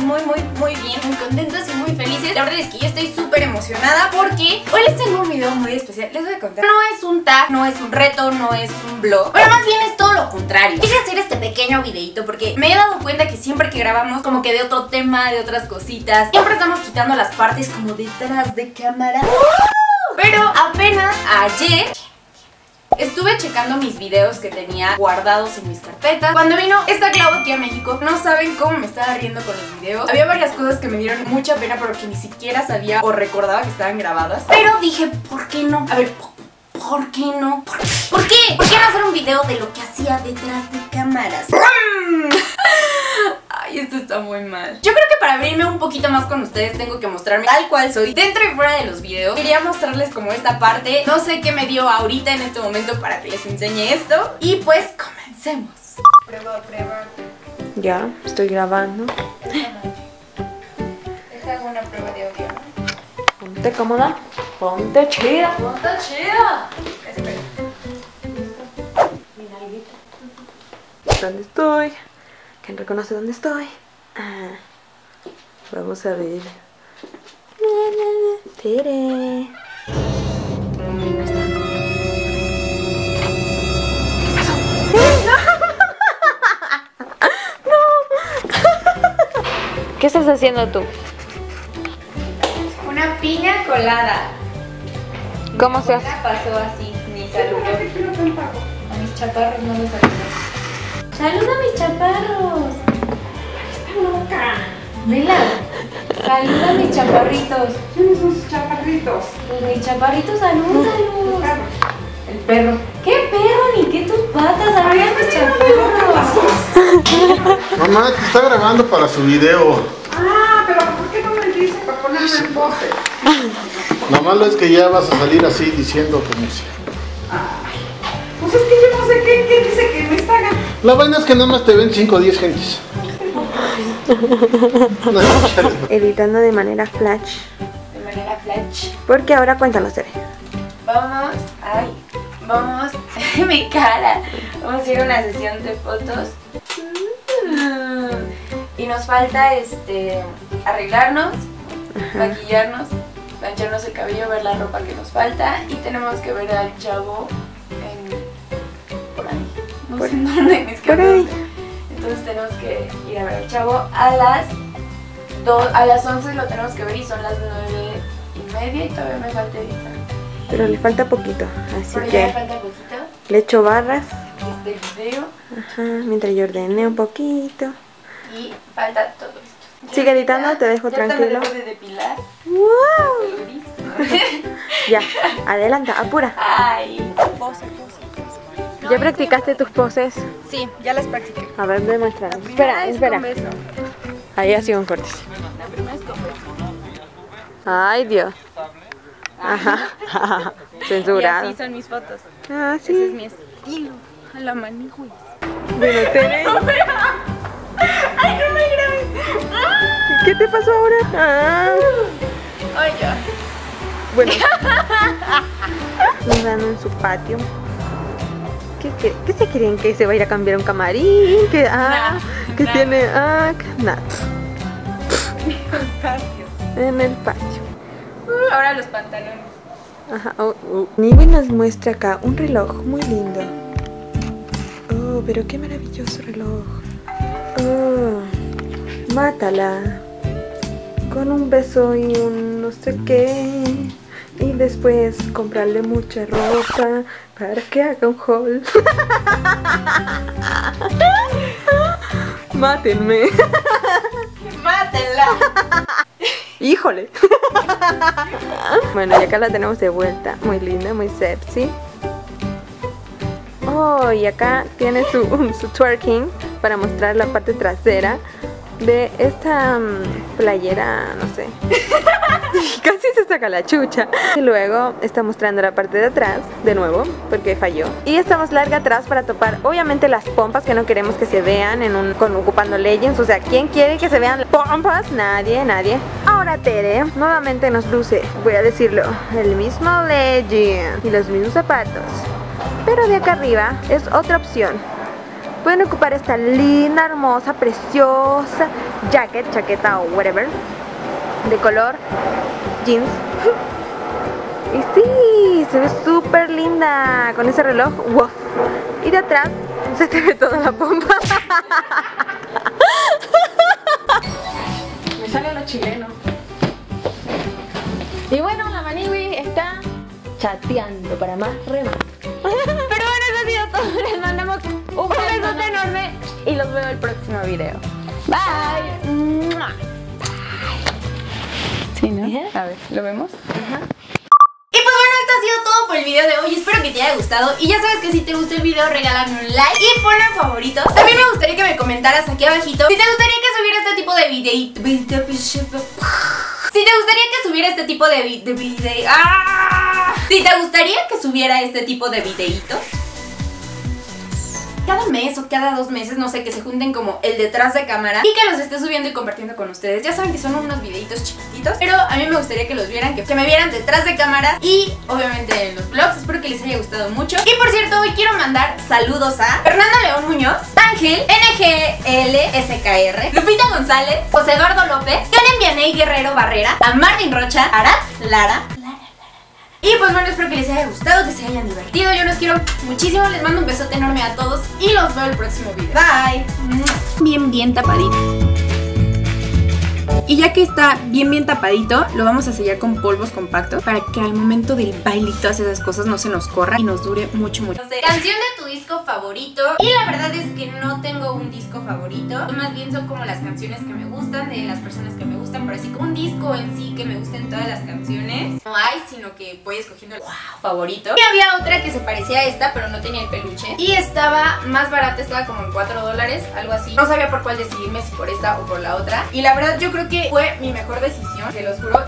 muy bien, muy contentos y muy felices. La verdad es que yo estoy súper emocionada porque hoy les tengo un video muy especial. Les voy a contar. No es un tag, no es un reto, no es un blog. Bueno, más bien es todo lo contrario. Quise hacer este pequeño videito porque me he dado cuenta que siempre que grabamos como que de otro tema, de otras cositas, siempre estamos quitando las partes como detrás de cámara. Pero apenas ayer estuve checando mis videos que tenía guardados en mis carpetas cuando vino esta Clau aquí a México. No saben cómo me estaba riendo con los videos. Había varias cosas que me dieron mucha pena porque ni siquiera sabía o recordaba que estaban grabadas. Pero dije, ¿por qué no? A ver, ¿por qué no? ¿Por qué? ¿Por qué no hacer un video de lo que hacía detrás de cámaras? Ay, esto está muy mal. Yo creo que para abrirme un poquito más con ustedes tengo que mostrarme tal cual soy dentro y fuera de los videos. Quería mostrarles como esta parte. No sé qué me dio ahorita en este momento para que les enseñe esto. Y pues comencemos. Prueba. Ya, estoy grabando. Esta es una prueba de audio. Ponte cómoda, ponte chida. Ponte chida. Espera. Mira, ahí. ¿Dónde estoy? ¿Quién reconoce dónde estoy? Ah, vamos a ver. Tere. ¿Qué pasó? No. ¿Qué estás haciendo tú? Una piña colada. ¿Cómo se hace? Pasó así, ni saludó. A mis chaparros no los saludó. ¡Saluda a mis chaparros! ¡Está loca! ¡Vela! ¡Saluda a mis chaparritos! ¿Quiénes son sus chaparritos? Pues mis chaparritos, salúdalos. El perro. ¿Qué perro? Ni qué tus patas. ¡Saluda a mis chaparros! Mamá, te está grabando para su video. Ah, pero ¿por qué no me dice para ponerme el bote? Lo malo es que ya vas a salir así diciendo que no sé. Pues es que yo no sé qué dice que me está ganando. La vaina es que nada más te ven 5 o 10 gentes. Editando de manera flash. De manera flash. Porque ahora cuéntanos, Tere. Vamos. Ay, mi cara. Vamos a hacer una sesión de fotos. Y nos falta arreglarnos, maquillarnos, plancharnos el cabello, ver la ropa que nos falta. Y tenemos que ver al chavo por ahí. No sé dónde, es que entonces tenemos que ir a ver al chavo a las 11 lo tenemos que ver y son las 9:30 y todavía me falta editar. Pero le falta poquito, así que ya le falta poquito. Le echo barras del video. Ajá, mientras yo ordené un poquito. Y falta todo esto. Sigue editando, te dejo tranquilo. Ya te debo de depilar. ¡Wow! Ya, adelanta, apura. Ay, ¿ya practicaste tus poses? Sí, ya las practiqué. A ver, demuéstralo. Espera. Ahí ha sido un cortes. La primera es con beso. Ay, Dios. Ajá. Censurado. Y así son mis fotos. Ah, sí. Ese es mi estilo. A la Maniwis. Bueno, Tere. Ay, no me grabes. ¿Qué te pasó ahora? Ay, ya. Bueno. Nos dan en su patio. ¿Qué se creen? ¿Que se va a ir a cambiar un camarín? ¿Que tiene? Nada. En el patio. Ahora los pantalones. Ajá. Niwi nos muestra acá un reloj muy lindo. Oh, pero qué maravilloso reloj. Oh, mátala. Con un beso y un no sé qué. Y después comprarle mucha ropa para que haga un haul. Mátenme. Mátenla. Híjole. Bueno, y acá la tenemos de vuelta. Muy linda, muy sexy. Oh, y acá tiene su twerking para mostrar la parte trasera de esta playera, no sé. Casi se saca la chucha. Y luego está mostrando la parte de atrás de nuevo, porque falló. Y estamos larga atrás para topar, obviamente, las pompas que no queremos que se vean en ocupando leggings. O sea, ¿quién quiere que se vean las pompas? Nadie. Ahora Tere nuevamente nos luce, voy a decirlo, el mismo legging y los mismos zapatos. Pero de acá arriba es otra opción. Pueden ocupar esta linda, hermosa, preciosa jacket, chaqueta o whatever, de color jeans. Y sí, se ve súper linda con ese reloj. ¡Wow! Y de atrás se te ve toda la pompa. Me salen los chilenos. Y bueno, la Maniwis está chateando para más remate. Pero bueno, eso ha sido todo. Les mandamos un besote enorme y los veo en el próximo video. Bye. Bye. Sí, ¿no? A ver, ¿lo vemos? Ajá. El video de hoy, espero que te haya gustado. Y ya sabes que si te gusta el video, regálame un like y ponlo en favoritos. También me gustaría que me comentaras aquí abajito si te gustaría que subiera este tipo de video. Si te gustaría que subiera este tipo de video. Si te gustaría que subiera este tipo de videitos cada mes o cada 2 meses, no sé, que se junten como el detrás de cámara y que los esté subiendo y compartiendo con ustedes. Ya saben que son unos videitos chiquititos, pero a mí me gustaría que los vieran, que me vieran detrás de cámaras y obviamente en los vlogs. Espero que les haya gustado mucho. Y por cierto, hoy quiero mandar saludos a Fernando León Muñoz, Ángel, NGL, SKR, Lupita González, José Eduardo López, Karen Vianey Guerrero Barrera, a Martin Rocha, Arat Lara. Y pues bueno, espero que les haya gustado, que se hayan divertido. Yo los quiero muchísimo, les mando un besote enorme a todos y los veo el próximo video. Bye. Bien, bien tapadito. Y ya que está bien, bien tapadito, lo vamos a sellar con polvos compactos para que al momento del baile y todas esas cosas no se nos corra y nos dure mucho, mucho. Canción de tu disco favorito. Y la verdad es que no tengo un disco favorito. Más bien son como las canciones que me gustan, de las personas que me gustan, pero así como un disco en sí que me gusten todas las canciones no hay, sino que voy escogiendo el favorito. Y había otra que se parecía a esta, pero no tenía el peluche. Y estaba más barata, estaba como en $4, algo así. No sabía por cuál decidirme, si por esta o por la otra. Y la verdad yo creo que fue mi mejor decisión, se los juro.